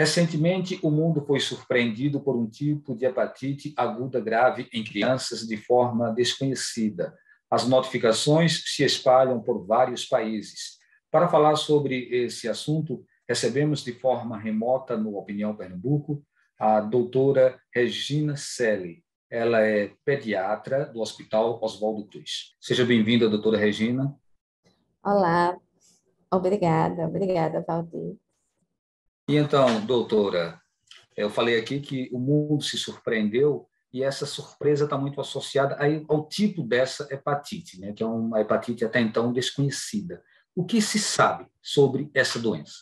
Recentemente, o mundo foi surpreendido por um tipo de hepatite aguda grave em crianças de forma desconhecida. As notificações se espalham por vários países. Para falar sobre esse assunto, recebemos de forma remota no Opinião Pernambuco a doutora Regina Coeli. Ela é pediatra do Hospital Oswaldo Cruz. Seja bem-vinda, doutora Regina. Olá, obrigada, Valdir. E então, doutora, eu falei aqui que o mundo se surpreendeu e essa surpresa está muito associada ao tipo dessa hepatite, né? Que é uma hepatite até então desconhecida. O que se sabe sobre essa doença?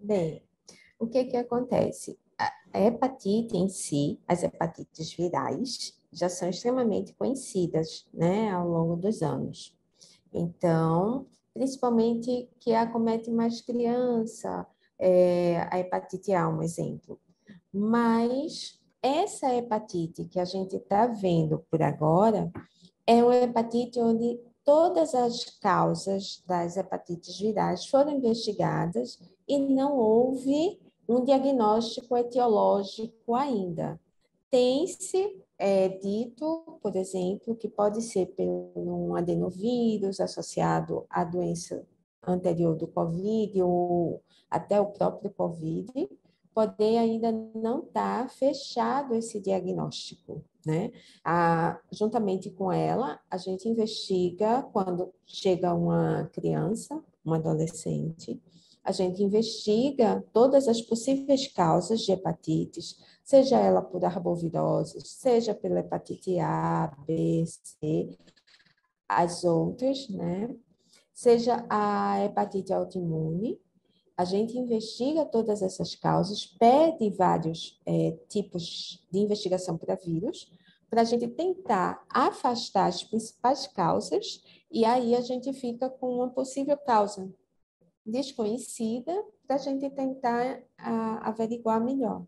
Bem, o que acontece? A hepatite em si, as hepatites virais, já são extremamente conhecidas, né, ao longo dos anos. Então, principalmente que acomete mais criança, a hepatite A, um exemplo. Mas essa hepatite que a gente está vendo por agora é uma hepatite onde todas as causas das hepatites virais foram investigadas e não houve um diagnóstico etiológico ainda. Tem-se dito, por exemplo, que pode ser por um adenovírus associado à doença anterior do COVID ou até o próprio COVID, porém ainda não está fechado esse diagnóstico, né? Juntamente com ela, a gente investiga quando chega uma criança, uma adolescente, a gente investiga todas as possíveis causas de hepatites, seja ela por arbovirose, seja pela hepatite A, B, C, as outras, né? Seja a hepatite autoimune, a gente investiga todas essas causas, pede vários tipos de investigação para vírus, para a gente tentar afastar as principais causas, e aí a gente fica com uma possível causa desconhecida para a gente tentar averiguar melhor.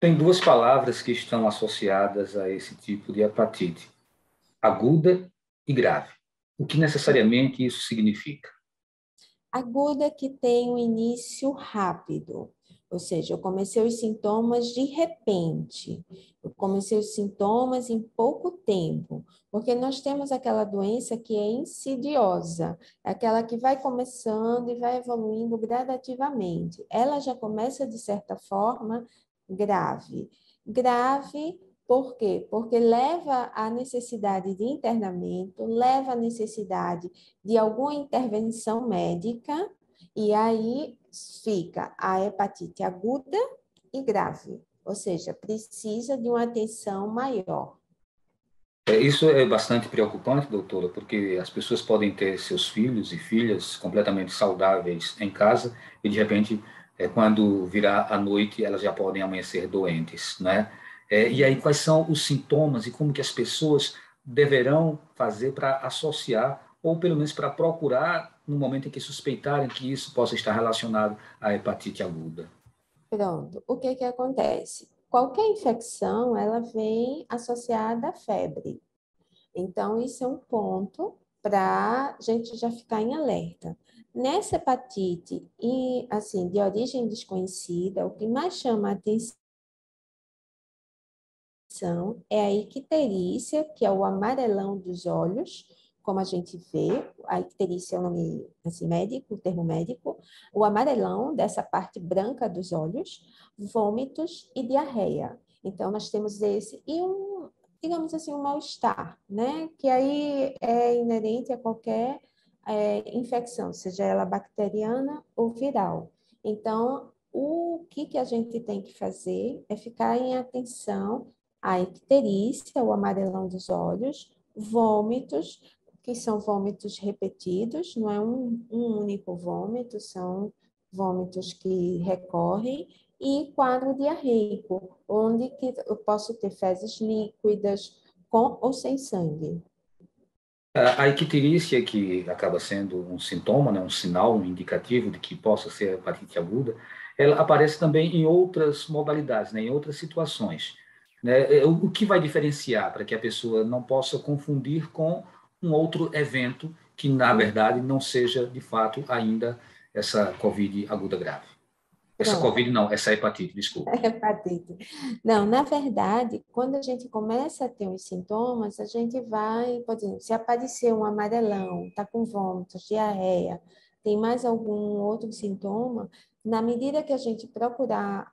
Tem duas palavras que estão associadas a esse tipo de hepatite, aguda e grave. O que necessariamente isso significa? Aguda que tem um início rápido, ou seja, eu comecei os sintomas de repente, eu comecei os sintomas em pouco tempo, porque nós temos aquela doença que é insidiosa, aquela que vai começando e vai evoluindo gradativamente. Ela já começa, de certa forma, grave. Grave por quê? Porque leva à necessidade de internamento, leva à necessidade de alguma intervenção médica, e aí fica a hepatite aguda e grave, ou seja, precisa de uma atenção maior. Isso é bastante preocupante, doutora, porque as pessoas podem ter seus filhos e filhas completamente saudáveis em casa e, de repente, quando virar a noite, elas já podem amanhecer doentes, né? E aí, quais são os sintomas e como que as pessoas deverão fazer para associar ou, pelo menos, para procurar no momento em que suspeitarem que isso possa estar relacionado à hepatite aguda? Pronto. O que acontece? Qualquer infecção, ela vem associada à febre. Então, isso é um ponto para a gente já ficar em alerta. Nessa hepatite, e assim, de origem desconhecida, o que mais chama a atenção é a icterícia, que é o amarelão dos olhos, como a gente vê, a icterícia é o nome assim, médico, o termo médico, o amarelão dessa parte branca dos olhos, vômitos e diarreia. Então, nós temos esse e digamos assim, um mal-estar, né? Que aí é inerente a qualquer infecção, seja ela bacteriana ou viral. Então, o que a gente tem que fazer é ficar em atenção à icterícia, o amarelão dos olhos, vômitos, que são vômitos repetidos, não é um único vômito, são vômitos que recorrem, e quadro diarreico, onde que eu posso ter fezes líquidas com ou sem sangue. A icterícia, que acaba sendo um sintoma, né, um sinal, um indicativo de que possa ser hepatite aguda, ela aparece também em outras modalidades, né, em outras situações. Né? O que vai diferenciar para que a pessoa não possa confundir com um outro evento que, na verdade, não seja, de fato, ainda essa COVID aguda grave? Essa Covid não, essa hepatite, desculpa. Hepatite. Não, na verdade, quando a gente começa a ter os sintomas, a gente vai, por exemplo, se aparecer um amarelão, está com vômitos, diarreia, tem mais algum outro sintoma, na medida que a gente procurar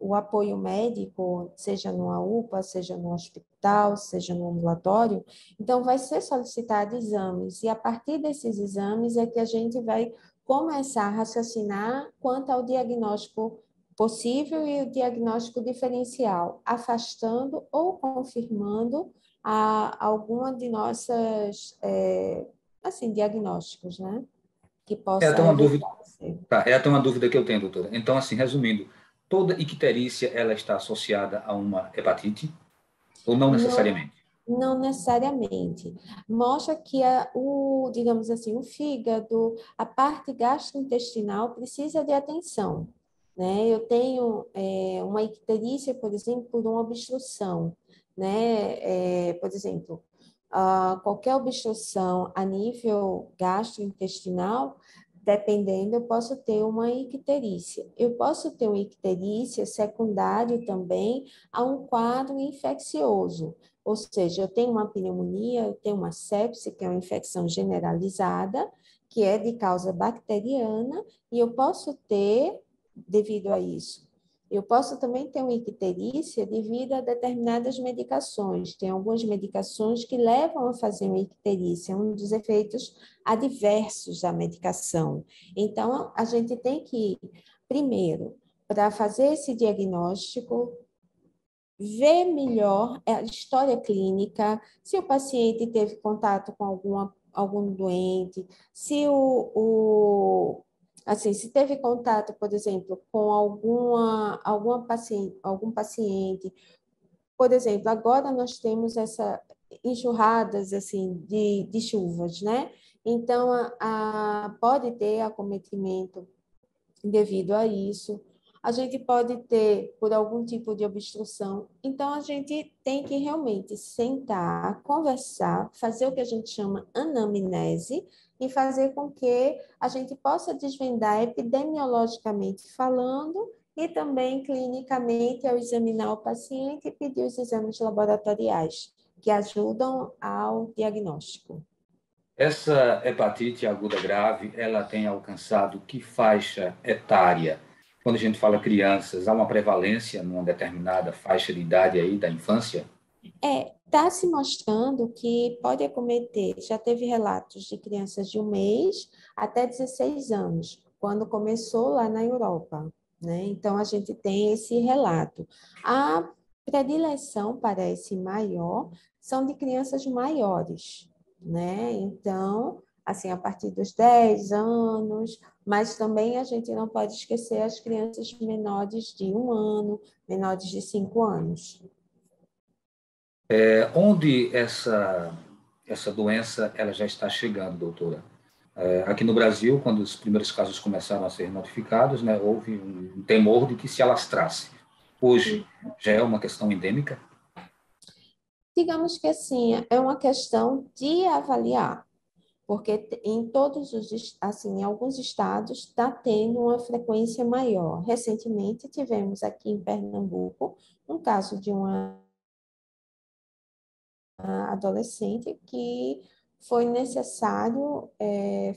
o apoio médico, seja numa UPA, seja no hospital, seja no ambulatório, então vai ser solicitado exames, e a partir desses exames é que a gente vai começar a raciocinar quanto ao diagnóstico possível e o diagnóstico diferencial, afastando ou confirmando alguma de nossas diagnósticos, né? Que possa é até uma dúvida que eu tenho, doutora. Então, assim, resumindo, toda icterícia ela está associada a uma hepatite ou não necessariamente? Não necessariamente. Mostra que o fígado, a parte gastrointestinal precisa de atenção, né? Eu tenho uma icterícia, por exemplo, por uma obstrução, né? Por exemplo, qualquer obstrução a nível gastrointestinal, dependendo, eu posso ter uma icterícia. Eu posso ter uma icterícia secundária também a um quadro infeccioso. Ou seja, eu tenho uma pneumonia, eu tenho uma sepse, que é uma infecção generalizada, que é de causa bacteriana, e eu posso ter, devido a isso, eu posso também ter uma icterícia devido a determinadas medicações. Tem algumas medicações que levam a fazer uma icterícia, um dos efeitos adversos da medicação. Então, a gente tem que, primeiro, para fazer esse diagnóstico, ver melhor a história clínica, se o paciente teve contato com algum doente, se se teve contato, por exemplo, com algum paciente. Por exemplo, agora nós temos essa enxurradas de chuvas, né? Então, pode ter acometimento devido a isso. A gente pode ter por algum tipo de obstrução. Então, a gente tem que realmente sentar, conversar, fazer o que a gente chama anamnese e fazer com que a gente possa desvendar epidemiologicamente falando e também clinicamente ao examinar o paciente e pedir os exames laboratoriais que ajudam ao diagnóstico. Essa hepatite aguda grave, ela tem alcançado que faixa etária? Quando a gente fala crianças, há uma prevalência numa determinada faixa de idade aí da infância? Está se mostrando que pode acometer, já teve relatos de crianças de 1 mês até 16 anos, quando começou lá na Europa, né? Então, a gente tem esse relato. A predileção parece maior, são de crianças maiores, né? Então, a partir dos 10 anos, mas também a gente não pode esquecer as crianças menores de 1 ano, menores de 5 anos. Onde essa doença ela já está chegando, doutora? Aqui no Brasil, quando os primeiros casos começaram a ser notificados, né, houve um temor de que se alastrasse. Hoje, já é uma questão endêmica? Digamos que assim, é uma questão de avaliar. Porque em todos em alguns estados está tendo uma frequência maior. Recentemente tivemos aqui em Pernambuco um caso de uma adolescente que foi necessário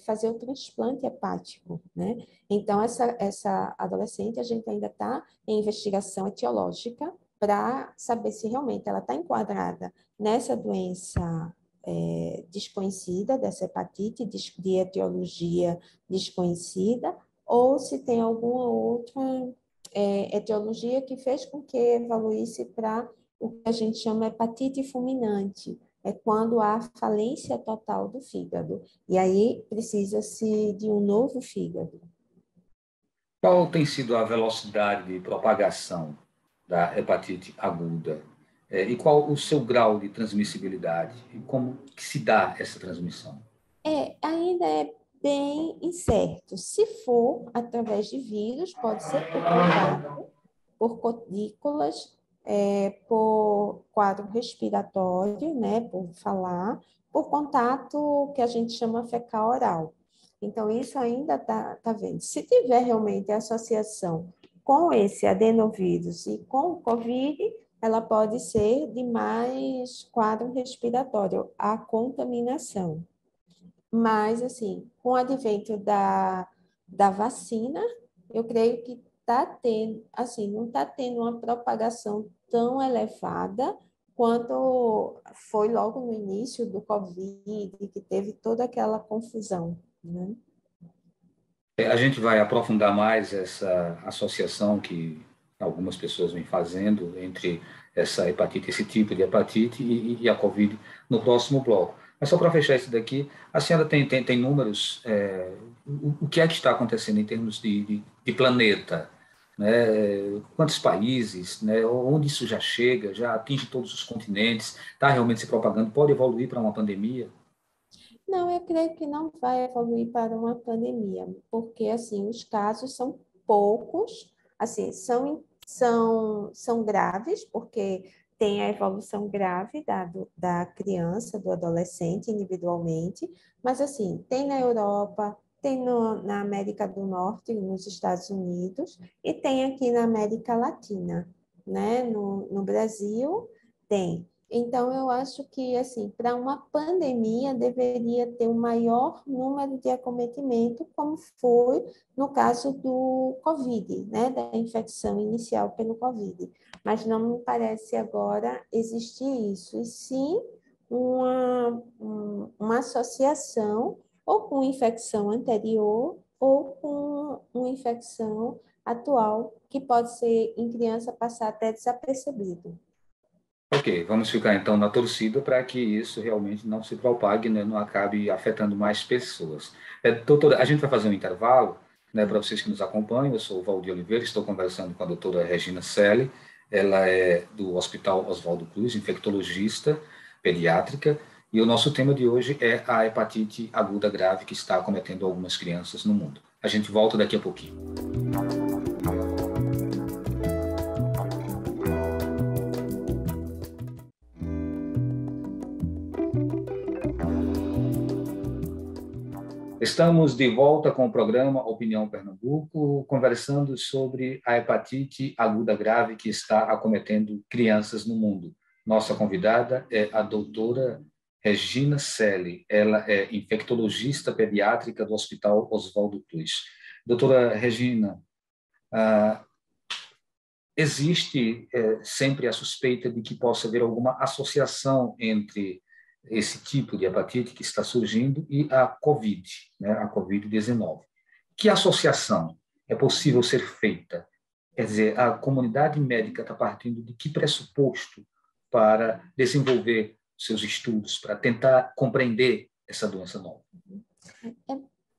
fazer o transplante hepático, né? Então essa adolescente a gente ainda está em investigação etiológica para saber se realmente ela está enquadrada nessa doença desconhecida, dessa hepatite de etiologia desconhecida, ou se tem alguma outra etiologia que fez com que evoluísse para o que a gente chama hepatite fulminante, é quando há falência total do fígado, e aí precisa-se de um novo fígado. Qual tem sido a velocidade de propagação da hepatite aguda? E qual o seu grau de transmissibilidade? E como que se dá essa transmissão? Ainda é bem incerto. Se for através de vírus, pode ser por contato, por gotículas, por quadro respiratório, né, por falar, por contato que a gente chama fecal-oral. Então, isso ainda está vendo. Se tiver realmente associação com esse adenovírus e com o COVID, ela pode ser de mais quadro respiratório, a contaminação. Mas, assim, com o advento da vacina, eu creio que está tendo, assim, não está tendo uma propagação tão elevada quanto foi logo no início do COVID, que teve toda aquela confusão, né? A gente vai aprofundar mais essa associação que algumas pessoas vêm fazendo entre essa hepatite, esse tipo de hepatite e a COVID no próximo bloco. Mas só para fechar isso daqui, a senhora tem números, o que é que está acontecendo em termos de planeta, né? Quantos países, né? Onde isso já chega, já atinge todos os continentes, está realmente se propagando, pode evoluir para uma pandemia? Não, eu creio que não vai evoluir para uma pandemia, porque, assim, os casos são poucos, assim, são graves, porque tem a evolução grave da criança, do adolescente individualmente, mas, assim, tem na Europa, tem na América do Norte, nos Estados Unidos, e tem aqui na América Latina, né? No Brasil tem. Então, eu acho que, assim, para uma pandemia deveria ter um maior número de acometimento, como foi no caso do COVID, né? Da infecção inicial pelo COVID. Mas não me parece agora existir isso, e sim uma associação ou com infecção anterior ou com uma infecção atual, que pode ser, em criança, passar até desapercebido. Ok, vamos ficar então na torcida para que isso realmente não se propague, né, não acabe afetando mais pessoas. Doutora, a gente vai fazer um intervalo, né, para vocês que nos acompanham. Eu sou o Valdir Oliveira, estou conversando com a doutora Regina Coeli, ela é do Hospital Oswaldo Cruz, infectologista pediátrica, e o nosso tema de hoje é a hepatite aguda grave que está acometendo algumas crianças no mundo. A gente volta daqui a pouquinho. Estamos de volta com o programa Opinião Pernambuco, conversando sobre a hepatite aguda grave que está acometendo crianças no mundo. Nossa convidada é a doutora Regina Coeli, ela é infectologista pediátrica do Hospital Oswaldo Cruz. Doutora Regina, existe sempre a suspeita de que possa haver alguma associação entre esse tipo de hepatite que está surgindo e a COVID, né, a COVID-19. Que associação é possível ser feita? Quer dizer, a comunidade médica está partindo de que pressuposto para desenvolver seus estudos, para tentar compreender essa doença nova?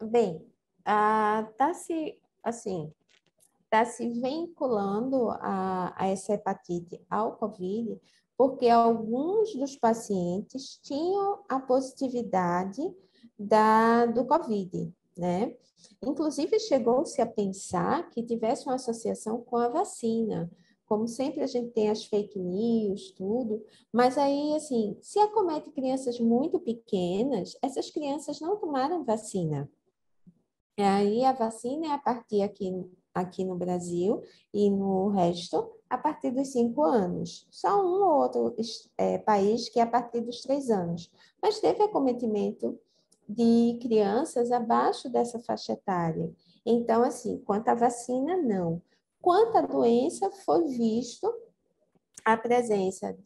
Bem, está se vinculando a essa hepatite ao COVID, porque alguns dos pacientes tinham a positividade do COVID, né? Inclusive, chegou-se a pensar que tivesse uma associação com a vacina. Como sempre, a gente tem as fake news, tudo, mas aí, assim, se acomete crianças muito pequenas, essas crianças não tomaram vacina. E aí, a vacina é a partir aqui no Brasil e no resto, a partir dos 5 anos. Só um ou outro país que é a partir dos 3 anos. Mas teve acometimento de crianças abaixo dessa faixa etária. Então, assim, quanto à vacina, não. Quanto à doença, foi visto a presença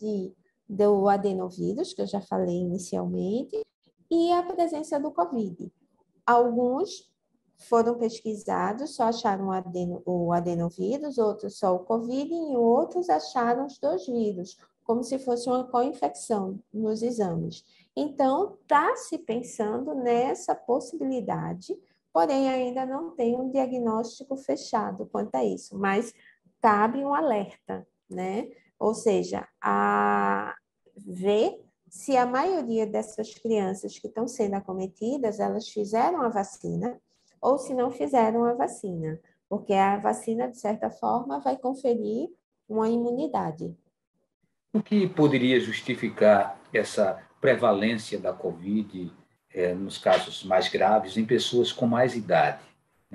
do adenovírus, que eu já falei inicialmente, e a presença do COVID. Alguns foram pesquisados, só acharam o adenovírus, outros só o COVID, e outros acharam os 2 vírus, como se fosse uma co-infecção nos exames. Então, está se pensando nessa possibilidade, porém ainda não tem um diagnóstico fechado quanto a isso, mas cabe um alerta, né? Ou seja, a ver se a maioria dessas crianças que estão sendo acometidas, elas fizeram a vacina ou se não fizeram a vacina, porque a vacina, de certa forma, vai conferir uma imunidade. O que poderia justificar essa prevalência da COVID nos casos mais graves, em pessoas com mais idade.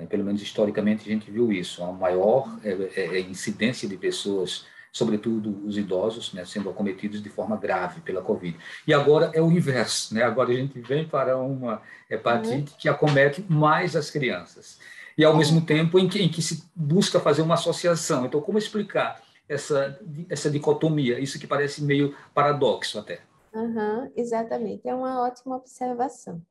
Pelo menos historicamente a gente viu isso, uma maior incidência de pessoas, sobretudo os idosos, né, sendo acometidos de forma grave pela Covid. E agora é o inverso, né? Agora a gente vem para uma hepatite que acomete mais as crianças. E, ao mesmo tempo, em que se busca fazer uma associação. Então, como explicar essa dicotomia? Isso que parece meio paradoxo até. Uhum, exatamente, é uma ótima observação.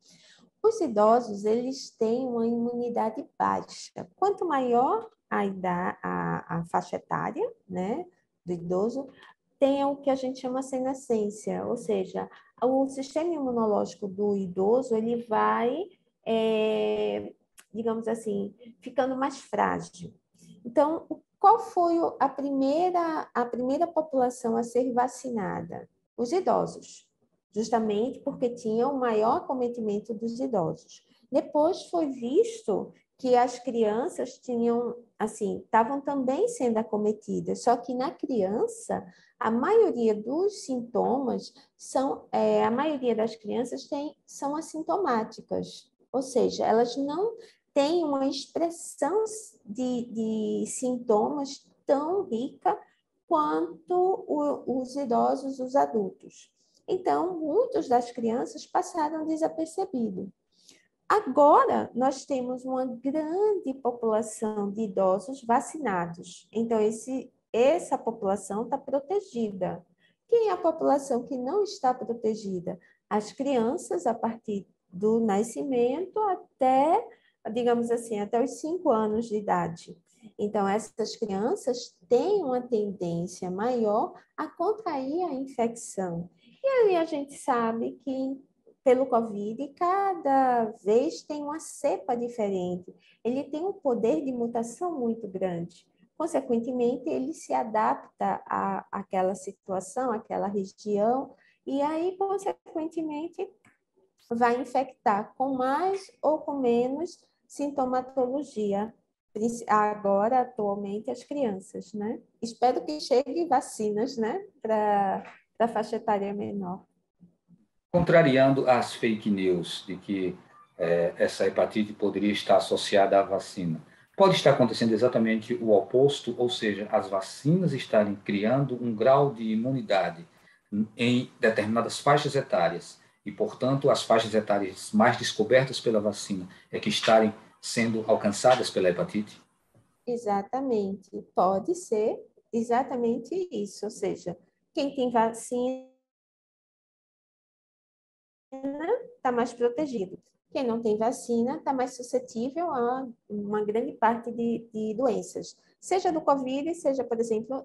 Os idosos, eles têm uma imunidade baixa. Quanto maior a idade, a faixa etária, né, do idoso, tem o que a gente chama senescência, ou seja, o sistema imunológico do idoso, ele vai, digamos assim, ficando mais frágil. Então, qual foi a primeira população a ser vacinada? Os idosos, justamente porque tinha o maior acometimento dos idosos. Depois foi visto que as crianças tinham, assim, estavam também sendo acometidas, só que na criança, a maioria dos sintomas são, a maioria das crianças são assintomáticas, ou seja, elas não têm uma expressão de sintomas tão rica quanto os idosos, os adultos. Então, muitas das crianças passaram desapercebido. Agora, nós temos uma grande população de idosos vacinados. Então, essa população está protegida. Quem é a população que não está protegida? As crianças, a partir do nascimento até, digamos assim, até os 5 anos de idade. Então, essas crianças têm uma tendência maior a contrair a infecção. E aí a gente sabe que, pelo Covid, cada vez tem uma cepa diferente. Ele tem um poder de mutação muito grande. Consequentemente, ele se adapta àquela situação, àquela região, e aí, consequentemente, vai infectar com mais ou com menos sintomatologia. Agora, atualmente, as crianças, né? Espero que cheguem vacinas, né, para a faixa etária menor. Contrariando as fake news de que essa hepatite poderia estar associada à vacina, pode estar acontecendo exatamente o oposto, ou seja, as vacinas estarem criando um grau de imunidade em determinadas faixas etárias e, portanto, as faixas etárias mais descobertas pela vacina é que estarem sendo alcançadas pela hepatite? Exatamente, pode ser exatamente isso, ou seja, quem tem vacina está mais protegido, quem não tem vacina está mais suscetível a uma grande parte de doenças, seja do Covid, seja, por exemplo,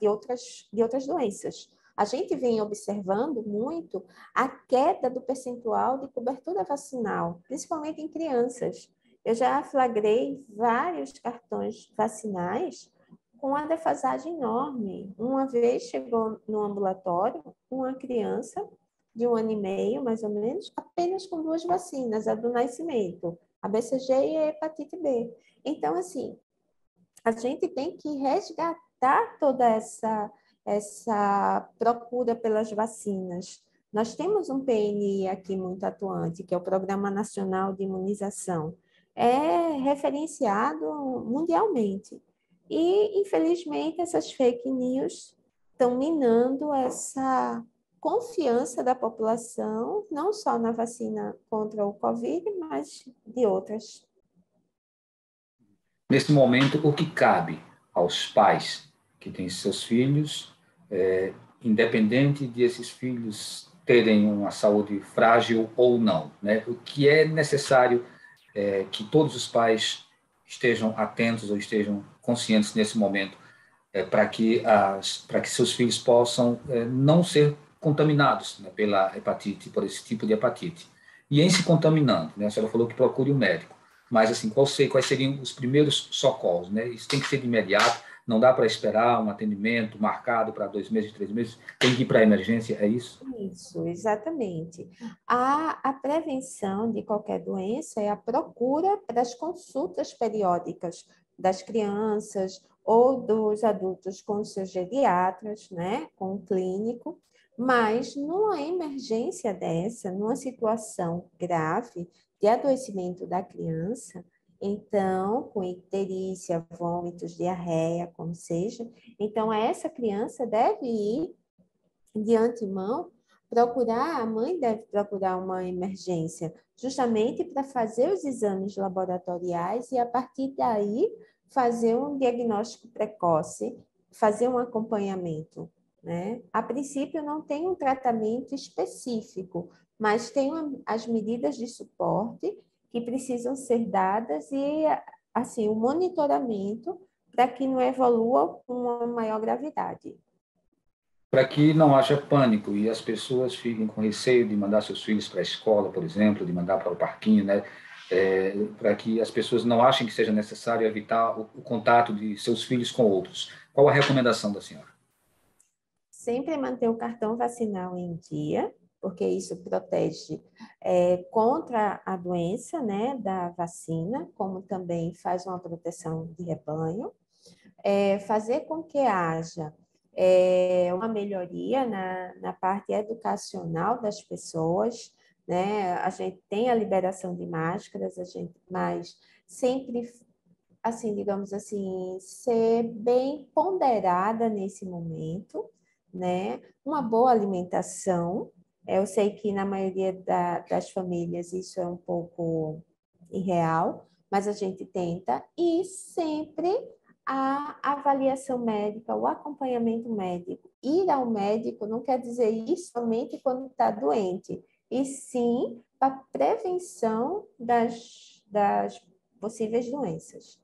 de outras doenças. A gente vem observando muito a queda do percentual de cobertura vacinal, principalmente em crianças. Eu já flagrei vários cartões vacinais com uma defasagem enorme. Uma vez chegou no ambulatório uma criança de 1 ano e meio, mais ou menos, apenas com 2 vacinas, a do nascimento, a BCG e a hepatite B. Então, assim, a gente tem que resgatar toda essa procura pelas vacinas. Nós temos um PNI aqui muito atuante, que é o Programa Nacional de Imunização. É referenciado mundialmente. E, infelizmente, essas fake news estão minando essa confiança da população, não só na vacina contra o Covid, mas de outras. Nesse momento, o que cabe aos pais que têm seus filhos, independente de esses filhos terem uma saúde frágil ou não, né? O que é necessário que todos os pais estejam atentos ou estejam conscientes nesse momento, para que seus filhos possam não ser contaminados, né, pela hepatite, por esse tipo de hepatite. E em se contaminando, né, a senhora falou que procure um médico, mas assim, quais seriam os primeiros socorros? Né? Isso tem que ser de imediato, não dá para esperar um atendimento marcado para 2 meses, 3 meses, tem que ir para a emergência, é isso? Isso, exatamente. A prevenção de qualquer doença é a procura das consultas periódicas das crianças ou dos adultos com seus geriatras, né, com o clínico, Mas numa emergência dessa, numa situação grave de adoecimento da criança, então, com icterícia, vômitos, diarreia, como seja, então essa criança deve ir de antemão procurar, a mãe deve procurar uma emergência, justamente para fazer os exames laboratoriais e a partir daí fazer um diagnóstico precoce, fazer um acompanhamento, né? A princípio não tem um tratamento específico, mas tem as medidas de suporte que precisam ser dadas e assim o monitoramento para que não evolua com uma maior gravidade. Para que não haja pânico e as pessoas fiquem com receio de mandar seus filhos para a escola, por exemplo, de mandar para o parquinho, né? Para que as pessoas não achem que seja necessário evitar o contato de seus filhos com outros. Qual a recomendação da senhora? Sempre manter o cartão vacinal em dia, porque isso protege contra a doença, né, da vacina, como também faz uma proteção de rebanho. Fazer com que haja uma melhoria na parte educacional das pessoas, né? A gente tem a liberação de máscaras, mas sempre, assim, digamos assim, ser bem ponderada nesse momento, né? Uma boa alimentação. Eu sei que na maioria das famílias isso é um pouco irreal, mas a gente tenta, e sempre a avaliação médica, o acompanhamento médico. Ir ao médico não quer dizer ir somente quando está doente, e sim para a prevenção das possíveis doenças.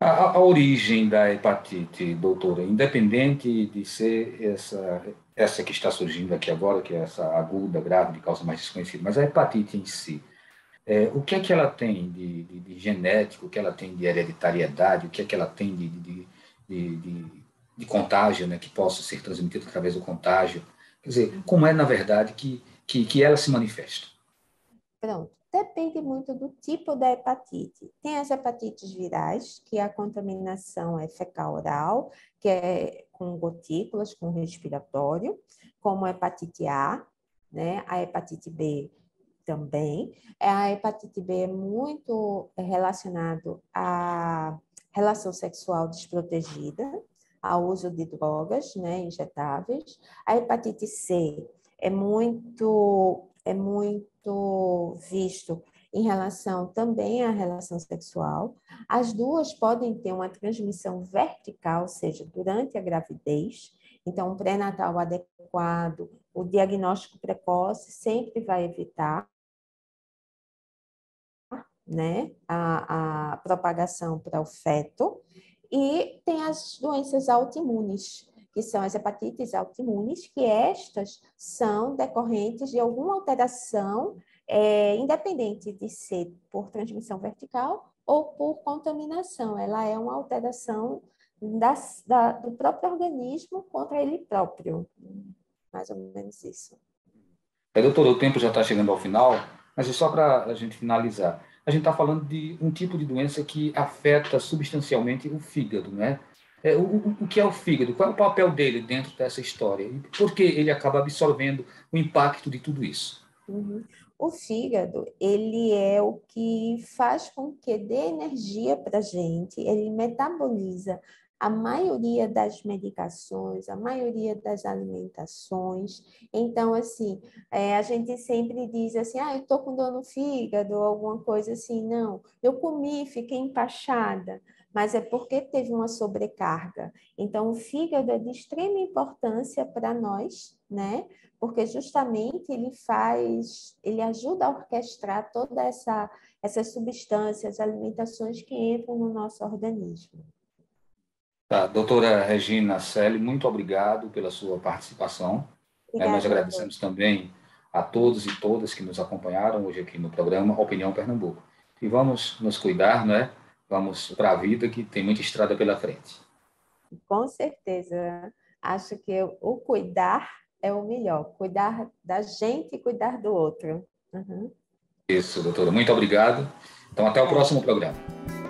A origem da hepatite, doutora, independente de ser essa que está surgindo aqui agora, que é essa aguda, grave, de causa mais desconhecida, mas a hepatite em si, o que é que ela tem de genético, o que ela tem de hereditariedade, o que é que ela tem de contágio, né, que possa ser transmitido através do contágio? Quer dizer, como é, na verdade, que ela se manifesta? Pronto. Depende muito do tipo da hepatite. Tem as hepatites virais, que a contaminação é fecal-oral, que é com gotículas, com respiratório, como a hepatite A, né? A hepatite B também. A hepatite B é muito relacionada à relação sexual desprotegida, ao uso de drogas, né, injetáveis. A hepatite C é muito visto em relação também à relação sexual. As duas podem ter uma transmissão vertical, ou seja, durante a gravidez. Então, um pré-natal adequado, o diagnóstico precoce sempre vai evitar, né, a propagação para o feto. E tem as doenças autoimunes, que são as hepatites autoimunes, que estas são decorrentes de alguma alteração, independente de ser por transmissão vertical ou por contaminação. Ela é uma alteração do próprio organismo contra ele próprio. Mais ou menos isso. Doutor, o tempo já está chegando ao final, mas é só para a gente finalizar. A gente está falando de um tipo de doença que afeta substancialmente o fígado, né? O que é o fígado? Qual é o papel dele dentro dessa história? E por que ele acaba absorvendo o impacto de tudo isso? Uhum. O fígado, ele é o que faz com que dê energia para a gente, ele metaboliza a maioria das medicações, a maioria das alimentações. Então, assim, a gente sempre diz assim, eu estou com dor no fígado, ou alguma coisa assim. Não, eu comi, fiquei empachada, mas é porque teve uma sobrecarga. Então, o fígado é de extrema importância para nós, né? Porque justamente ele ajuda a orquestrar toda essas substâncias, alimentações que entram no nosso organismo. Tá, doutora Regina Coeli, muito obrigado pela sua participação. Obrigada, nós agradecemos também a todos e todas que nos acompanharam hoje aqui no programa Opinião Pernambuco. E vamos nos cuidar, não é? Vamos para a vida, que tem muita estrada pela frente. Com certeza. Acho que o cuidar é o melhor. Cuidar da gente e cuidar do outro. Uhum. Isso, doutora. Muito obrigado. Então, até o próximo programa.